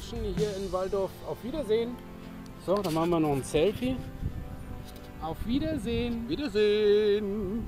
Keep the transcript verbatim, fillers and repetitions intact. Session hier in Waldorf. Auf Wiedersehen. So, dann machen wir noch ein Selfie. Auf Wiedersehen. Wiedersehen.